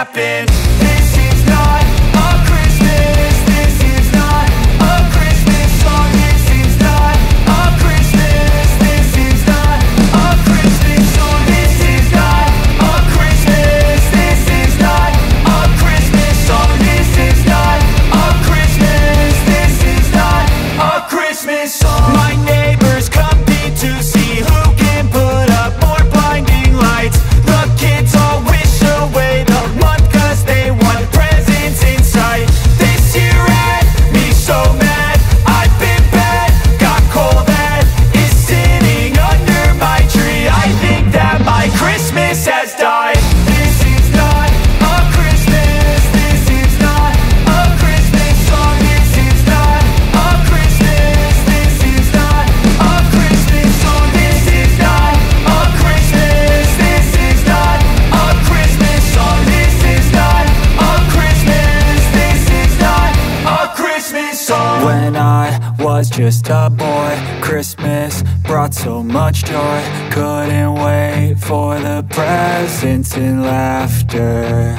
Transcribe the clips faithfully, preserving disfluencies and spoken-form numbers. happen. This is not a Christmas, this is not a Christmas song. This is not a Christmas, this is not a Christmas song. This is not a Christmas, this is not a Christmas song. This is not a Christmas, this is not a Christmas song. My neighbors come me to see who can put up more blinding lights. The kids all wish away the month cause they want presents in sight. This year had me so mad, I've been bad, got cold that is sitting under my tree. I think that my Christmas has died. When I was just a boy, Christmas brought so much joy. Couldn't wait for the presents and laughter.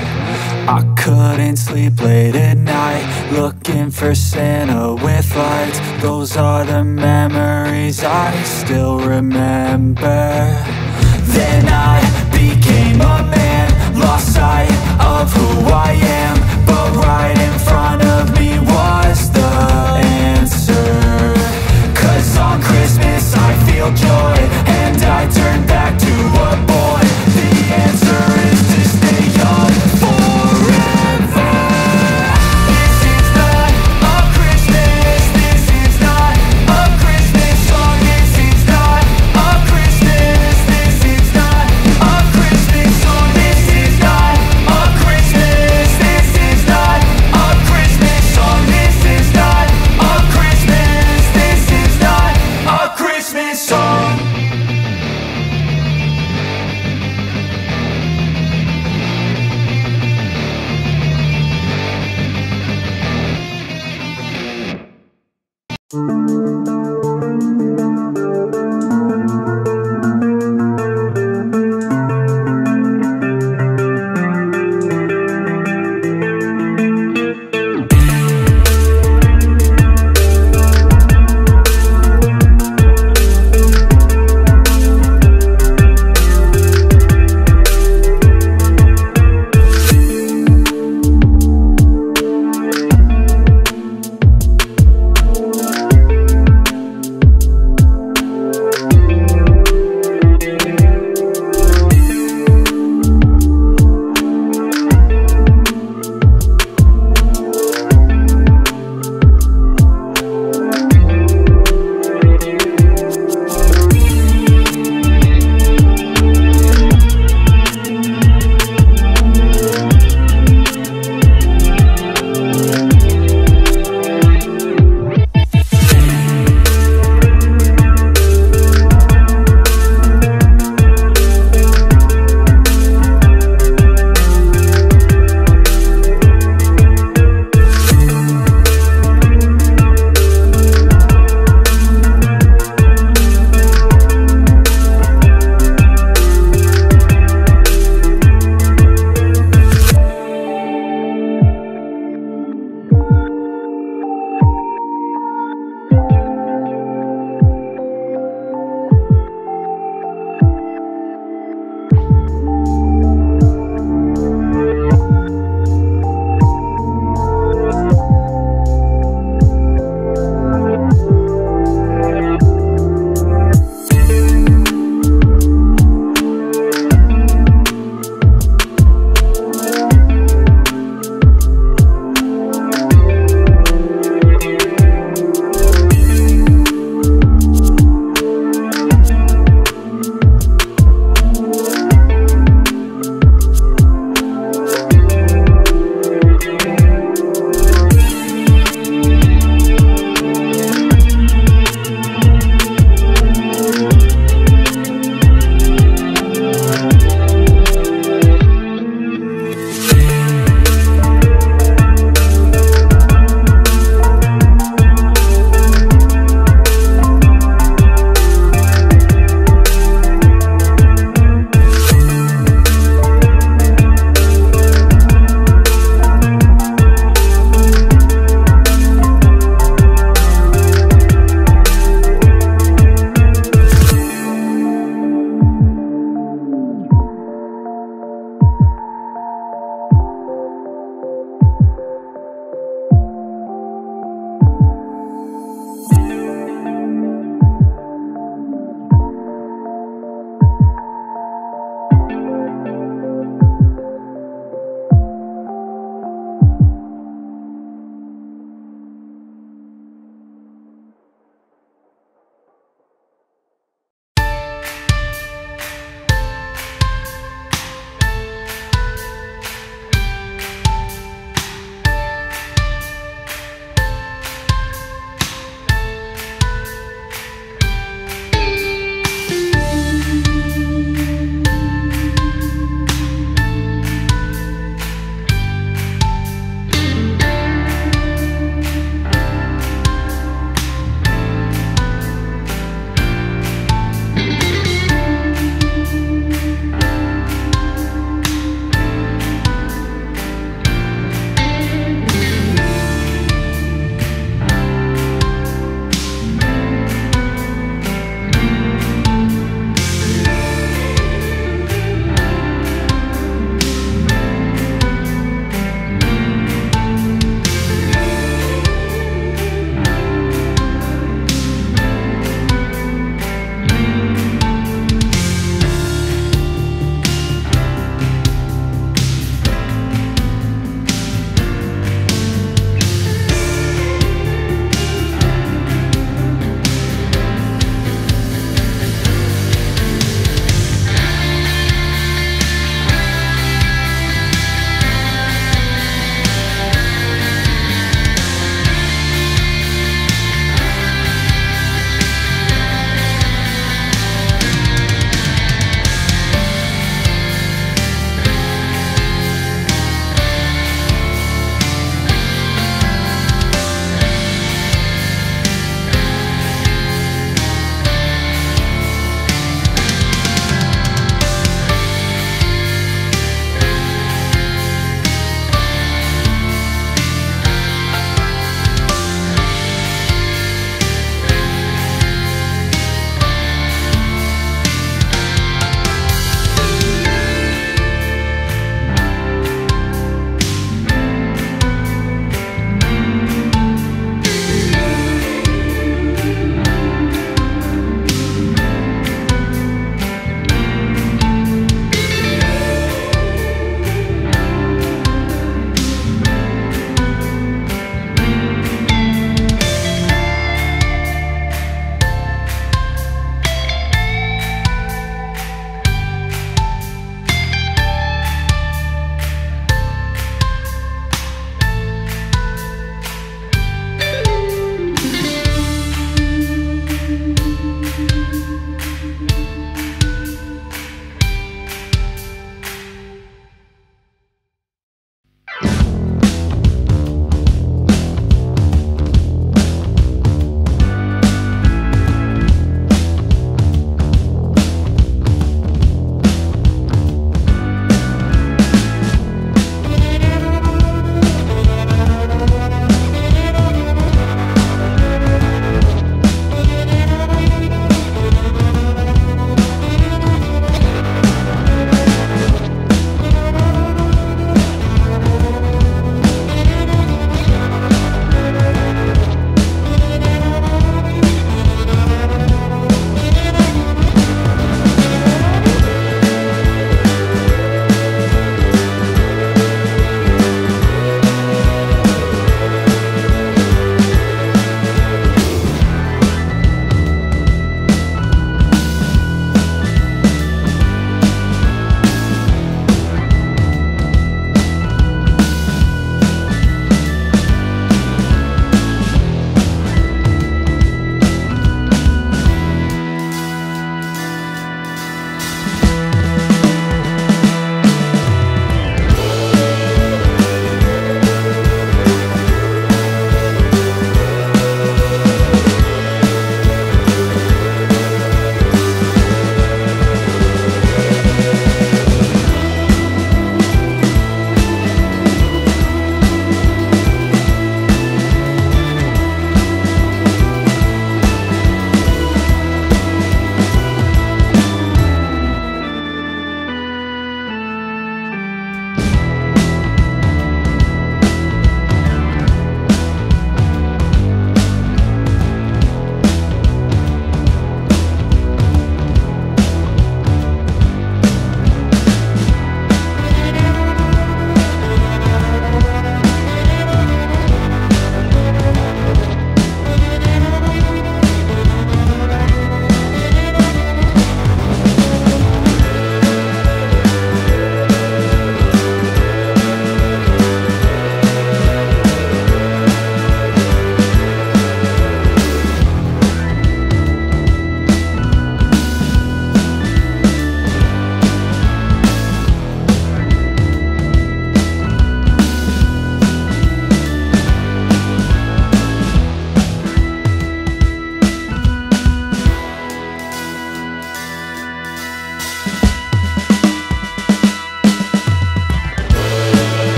I couldn't sleep late at night, looking for Santa with lights. Those are the memories I still remember. Then